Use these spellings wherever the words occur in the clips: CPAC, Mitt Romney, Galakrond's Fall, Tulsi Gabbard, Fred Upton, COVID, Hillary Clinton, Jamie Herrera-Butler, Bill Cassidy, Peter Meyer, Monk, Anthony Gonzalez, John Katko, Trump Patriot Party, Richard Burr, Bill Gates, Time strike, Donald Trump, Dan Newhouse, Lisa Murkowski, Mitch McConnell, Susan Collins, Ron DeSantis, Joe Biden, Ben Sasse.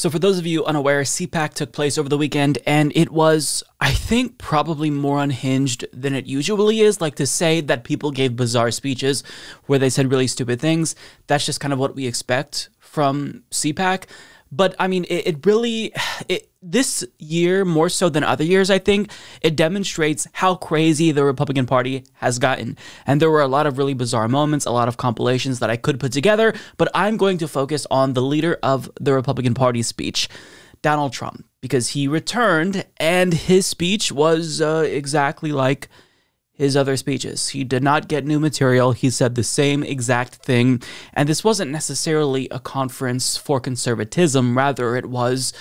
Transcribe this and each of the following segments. So for those of you unaware, CPAC took place over the weekend, and it was, I think, probably more unhinged than it usually is. Like, to say that people gave bizarre speeches where they said really stupid things, that's just kind of what we expect from CPAC. But I mean, this year, more so than other years, I think, it demonstrates how crazy the Republican Party has gotten. And there were a lot of really bizarre moments, a lot of compilations that I could put together, but I'm going to focus on the leader of the Republican Party speech, Donald Trump, because he returned and his speech was exactly like his other speeches. He did not get new material. He said the same exact thing. And this wasn't necessarily a conference for conservatism. Rather, it was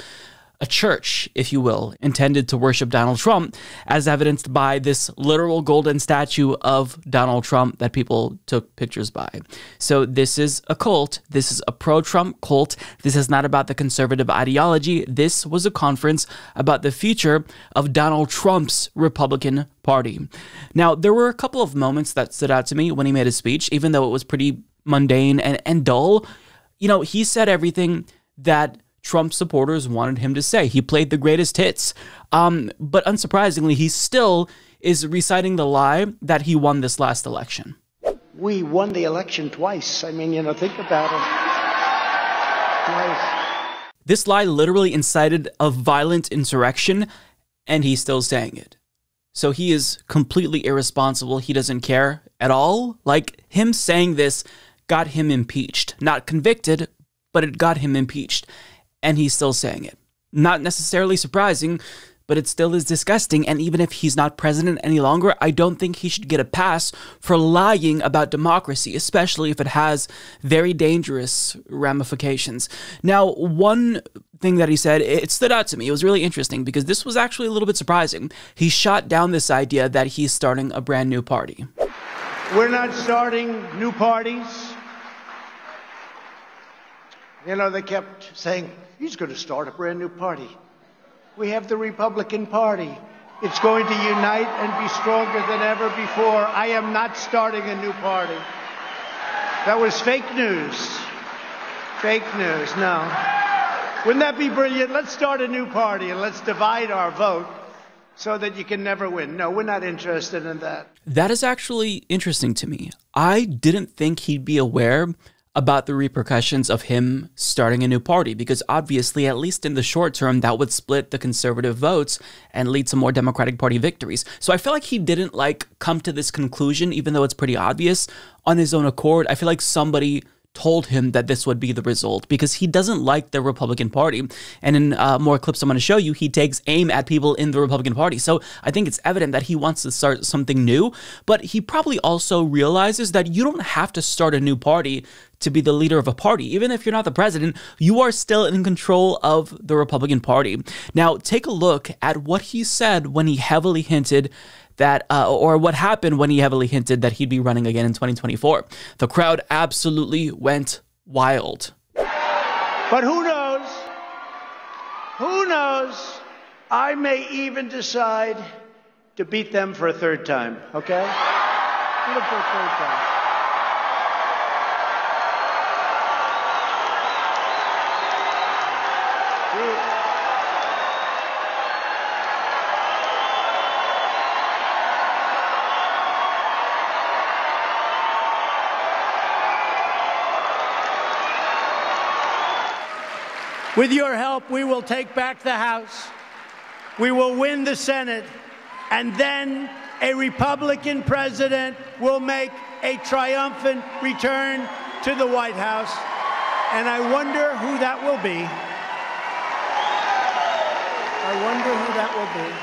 a church, if you will, intended to worship Donald Trump, as evidenced by this literal golden statue of Donald Trump that people took pictures by. So this is a cult. This is a pro-Trump cult. This is not about the conservative ideology. This was a conference about the future of Donald Trump's Republican Party. Now, there were a couple of moments that stood out to me when he made his speech, even though it was pretty mundane and dull. You know, he said everything that Trump supporters wanted him to say. He played the greatest hits. But unsurprisingly, he still is reciting the lie that he won this last election. We won the election twice. I mean, you know, think about it. Twice. This lie literally incited a violent insurrection, and he's still saying it. So he is completely irresponsible. He doesn't care at all. Like, him saying this got him impeached. Not convicted, but it got him impeached. And he's still saying it. Not necessarily surprising, but it still is disgusting. And even if he's not president any longer, I don't think he should get a pass for lying about democracy, especially if it has very dangerous ramifications. Now, one thing that he said, it stood out to me. It was really interesting because this was actually a little bit surprising. He shot down this idea that he's starting a brand new party. We're not starting new parties. You know, they kept saying, he's going to start a brand new party. We have the Republican Party. It's going to unite and be stronger than ever before. I am not starting a new party. That was fake news. Fake news, no. Wouldn't that be brilliant? Let's start a new party and let's divide our vote so that you can never win. No, we're not interested in that. That is actually interesting to me. I didn't think he'd be aware about the repercussions of him starting a new party, because obviously, at least in the short term, that would split the conservative votes and lead to more Democratic Party victories. So I feel like he didn't come to this conclusion, even though it's pretty obvious, on his own accord. I feel like somebody told him that this would be the result, because he doesn't like the Republican Party. And in more clips I'm going to show you, he takes aim at people in the Republican Party. So I think it's evident that he wants to start something new, but he probably also realizes that you don't have to start a new party to be the leader of a party. Even if you're not the president, you are still in control of the Republican Party. Now, take a look at what he said when he heavily hinted that, or what happened when he heavily hinted that he'd be running again in 2024. The crowd absolutely went wild. But who knows? Who knows? I may even decide to beat them for a third time, okay? Beat them for a third time. With your help, we will take back the House, we will win the Senate, and then a Republican president will make a triumphant return to the White House. And I wonder who that will be. I wonder who that will be.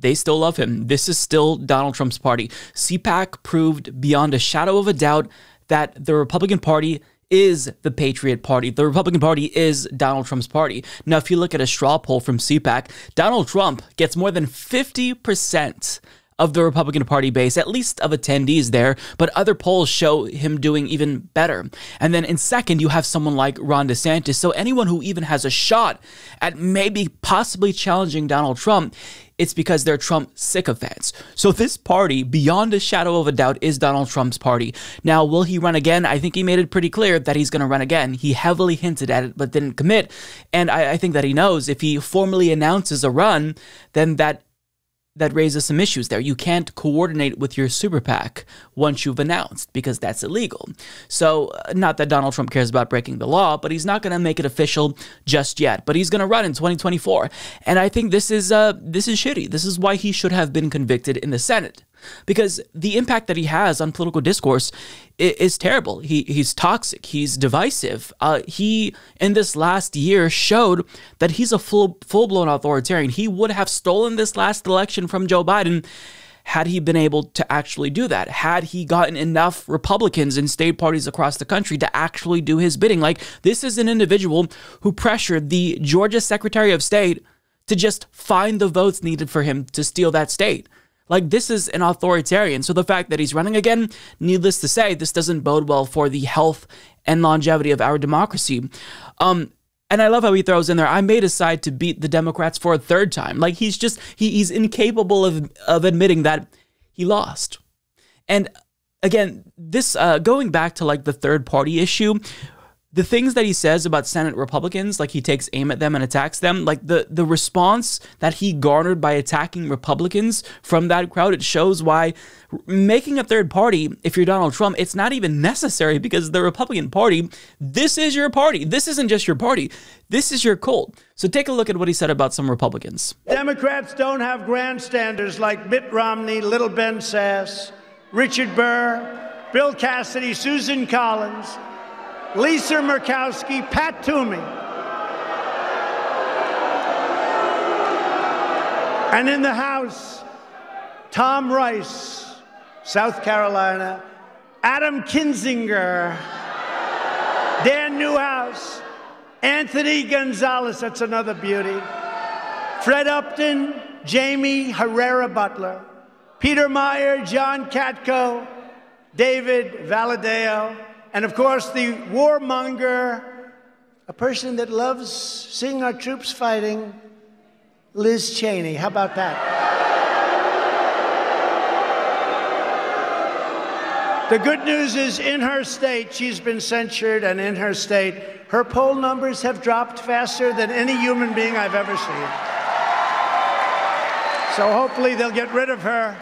They still love him. This is still Donald Trump's party. CPAC proved beyond a shadow of a doubt that the Republican Party is the Patriot Party. The Republican Party is Donald Trump's party. Now, if you look at a straw poll from CPAC, Donald Trump gets more than 50% of the Republican Party base, at least of attendees there, but other polls show him doing even better. And then in second, you have someone like Ron DeSantis. So anyone who even has a shot at maybe possibly challenging Donald Trump, it's because they're Trump sycophants. So this party, beyond a shadow of a doubt, is Donald Trump's party. Now, will he run again? I think he made it pretty clear that he's going to run again. He heavily hinted at it, but didn't commit. And I think that he knows if he formally announces a run, then that raises some issues there. You can't coordinate with your super PAC once you've announced, because that's illegal. So not that Donald Trump cares about breaking the law, but he's not going to make it official just yet. But he's going to run in 2024. And I think this is shitty. This is why he should have been convicted in the Senate, because the impact that he has on political discourse is terrible. He's toxic. He's divisive. He, in this last year, showed that he's a full-blown authoritarian. He would have stolen this last election from Joe Biden had he been able to actually do that, had he gotten enough Republicans in state parties across the country to actually do his bidding. Like, this is an individual who pressured the Georgia Secretary of State to just find the votes needed for him to steal that state. Like, this is an authoritarian. So the fact that he's running again, needless to say, this doesn't bode well for the health and longevity of our democracy. And I love how he throws in there, I may decide to beat the Democrats for a third time. Like, he's just, he's incapable of admitting that he lost. And again, this, going back to like the third party issue, the things that he says about Senate Republicans, like he takes aim at them and attacks them, like the response that he garnered by attacking Republicans from that crowd, it shows why making a third party, if you're Donald Trump, it's not even necessary, because the Republican Party, this is your party. This isn't just your party. This is your cult. So take a look at what he said about some Republicans. Democrats don't have grandstanders like Mitt Romney, little Ben Sasse, Richard Burr, Bill Cassidy, Susan Collins, Lisa Murkowski, Pat Toomey. And in the House, Tom Rice, South Carolina, Adam Kinzinger, Dan Newhouse, Anthony Gonzalez, that's another beauty, Fred Upton, Jamie Herrera-Butler, Peter Meyer, John Katko, David Valadeo, and of course, the warmonger, a person that loves seeing our troops fighting, Liz Cheney. How about that? The good news is, in her state, she's been censured, and in her state, her poll numbers have dropped faster than any human being I've ever seen. So hopefully they'll get rid of her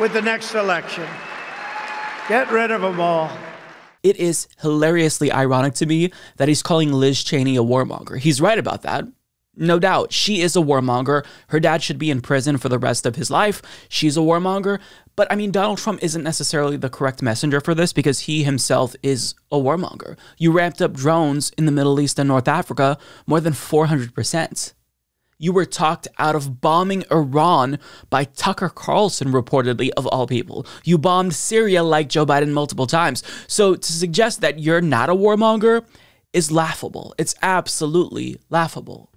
with the next election. Get rid of them all. It is hilariously ironic to me that he's calling Liz Cheney a warmonger. He's right about that. No doubt. She is a warmonger. Her dad should be in prison for the rest of his life. She's a warmonger. But I mean, Donald Trump isn't necessarily the correct messenger for this, because he himself is a warmonger. You ramped up drones in the Middle East and North Africa more than 400%. You were talked out of bombing Iran by Tucker Carlson, reportedly, of all people. You bombed Syria like Joe Biden multiple times. So to suggest that you're not a warmonger is laughable. It's absolutely laughable.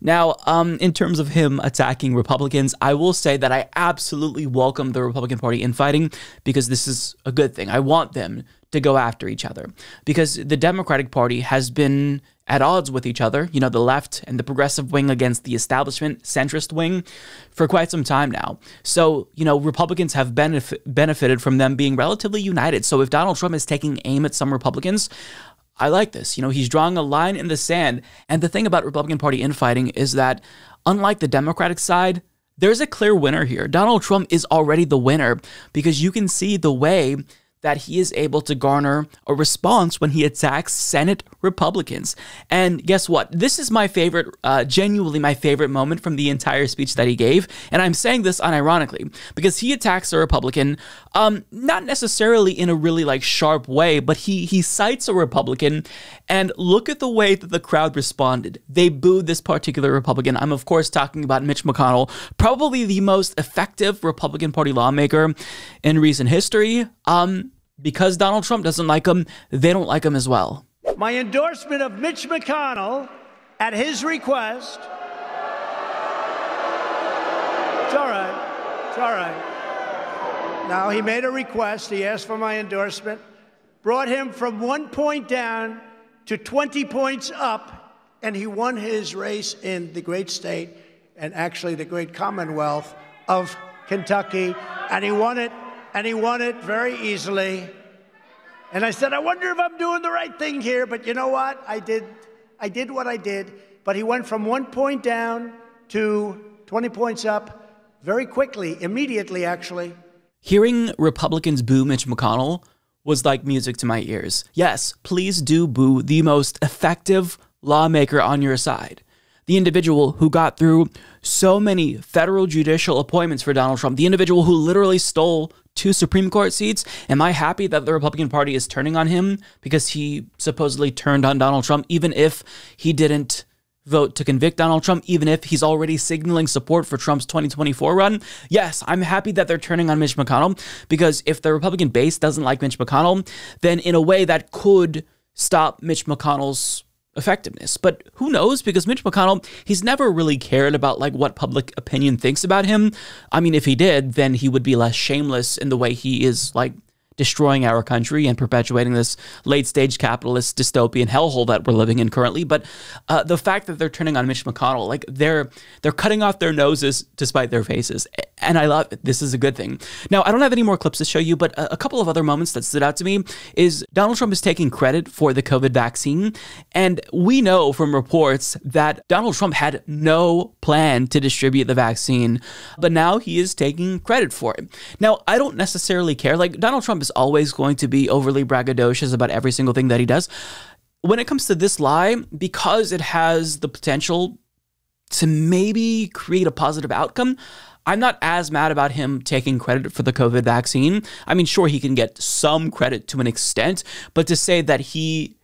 Now, in terms of him attacking Republicans, I will say that I absolutely welcome the Republican Party infighting, because this is a good thing. I want them to go after each other, because the Democratic Party has been at odds with each other, you know, the left and the progressive wing against the establishment centrist wing, for quite some time now. So, you know, Republicans have benefited from them being relatively united. So if Donald Trump is taking aim at some Republicans, I like this. You know, he's drawing a line in the sand. And the thing about Republican Party infighting is that, unlike the Democratic side, there's a clear winner here. Donald Trump is already the winner, because you can see the way that he is able to garner a response when he attacks Senate Republicans. And guess what? This is my favorite, genuinely my favorite moment from the entire speech that he gave. And I'm saying this unironically, because he attacks a Republican, not necessarily in a really like sharp way, but he cites a Republican, and look at the way that the crowd responded. They booed this particular Republican. I'm of course talking about Mitch McConnell, probably the most effective Republican Party lawmaker in recent history. Because Donald Trump doesn't like him, they don't like him as well. My endorsement of Mitch McConnell at his request. It's all right. all right. Now, he made a request. He asked for my endorsement. Brought him from 1 point down to 20 points up, and he won his race in the great state and actually the great Commonwealth of Kentucky. And he won it, very easily. And I said, I wonder if I'm doing the right thing here. But you know what? I did what I did. But he went from 1 point down to 20 points up very quickly, immediately, actually. Hearing Republicans boo Mitch McConnell was like music to my ears. Yes, please do boo the most effective lawmaker on your side. The individual who got through so many federal judicial appointments for Donald Trump, the individual who literally stole 2 Supreme Court seats. Am I happy that the Republican Party is turning on him because he supposedly turned on Donald Trump, even if he didn't vote to convict Donald Trump, even if he's already signaling support for Trump's 2024 run? Yes, I'm happy that they're turning on Mitch McConnell, because if the Republican base doesn't like Mitch McConnell, then in a way that could stop Mitch McConnell's effectiveness. But who knows? Because Mitch McConnell, he's never really cared about like what public opinion thinks about him. I mean, if he did, then he would be less shameless in the way he is like destroying our country and perpetuating this late stage capitalist dystopian hellhole that we're living in currently. But the fact that they're turning on Mitch McConnell, like they're cutting off their noses to spite their faces. And I love it. This is a good thing. Now, I don't have any more clips to show you, but a couple of other moments that stood out to me is Donald Trump is taking credit for the COVID vaccine. And we know from reports that Donald Trump had no plan to distribute the vaccine, but now he is taking credit for it. Now, I don't necessarily care. Like, Donald Trump is always going to be overly braggadocious about every single thing that he does. When it comes to this lie, because it has the potential to maybe create a positive outcome, I'm not as mad about him taking credit for the COVID vaccine. I mean, sure, he can get some credit to an extent, but to say that he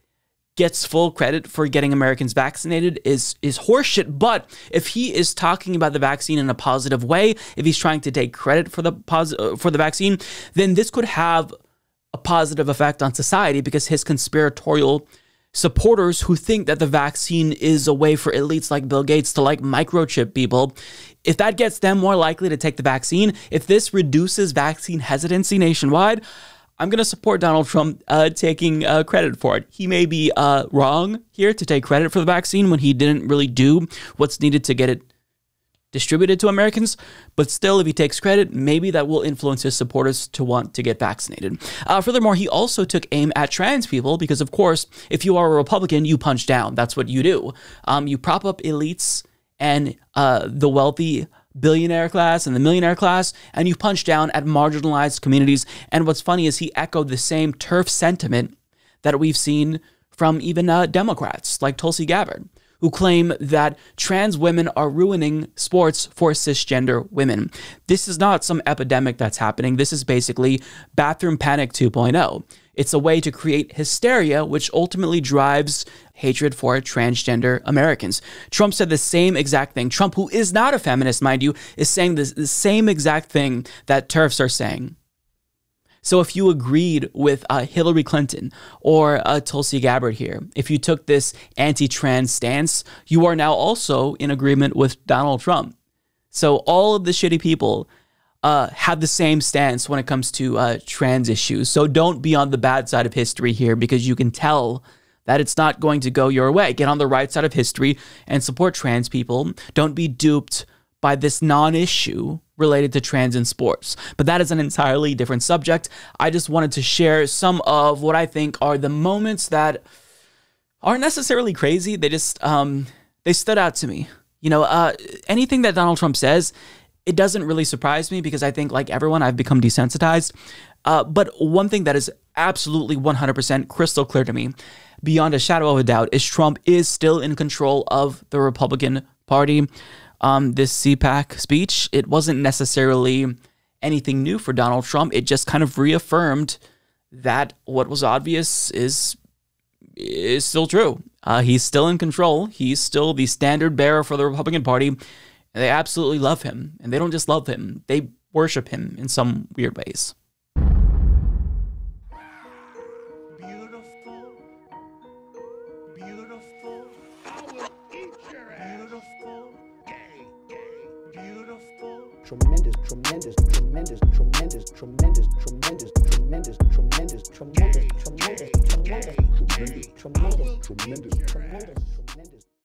gets full credit for getting Americans vaccinated is horseshit. But if he is talking about the vaccine in a positive way, if he's trying to take credit for the vaccine, then this could have a positive effect on society, because his conspiratorial supporters who think that the vaccine is a way for elites like Bill Gates to like microchip people, if that gets them more likely to take the vaccine, if this reduces vaccine hesitancy nationwide, I'm going to support Donald Trump taking credit for it. He may be wrong here to take credit for the vaccine when he didn't really do what's needed to get it distributed to Americans. But still, if he takes credit, maybe that will influence his supporters to want to get vaccinated. Furthermore, he also took aim at trans people because, of course, if you are a Republican, you punch down. That's what you do. You prop up elites and the wealthy billionaire class and the millionaire class, and you punch down at marginalized communities. And what's funny is he echoed the same TERF sentiment that we've seen from even Democrats like Tulsi Gabbard, who claim that trans women are ruining sports for cisgender women. This is not some epidemic that's happening. This is basically bathroom panic 2.0. It's a way to create hysteria, which ultimately drives hatred for transgender Americans. Trump said the same exact thing. Trump, who is not a feminist, mind you, is saying the same exact thing that TERFs are saying. So if you agreed with Hillary Clinton or Tulsi Gabbard here, if you took this anti-trans stance, you are now also in agreement with Donald Trump. So all of the shitty people have the same stance when it comes to trans issues. So don't be on the bad side of history here, because you can tell that it's not going to go your way. Get on the right side of history and support trans people. Don't be duped by this non-issue related to trans in sports. But that is an entirely different subject. I just wanted to share some of what I think are the moments that aren't necessarily crazy. They just, they stood out to me. You know, anything that Donald Trump says, it doesn't really surprise me, because I think, like everyone, I've become desensitized. But one thing that is absolutely 100% crystal clear to me, beyond a shadow of a doubt, is Trump is still in control of the Republican Party. This CPAC speech, it wasn't necessarily anything new for Donald Trump. It just kind of reaffirmed that what was obvious is still true. He's still in control. He's still the standard bearer for the Republican Party. They absolutely love him, and they don't just love him, they worship him in some weird ways. Beautiful, beautiful, I will eat your ass. Beautiful, gay, gay, beautiful, tremendous.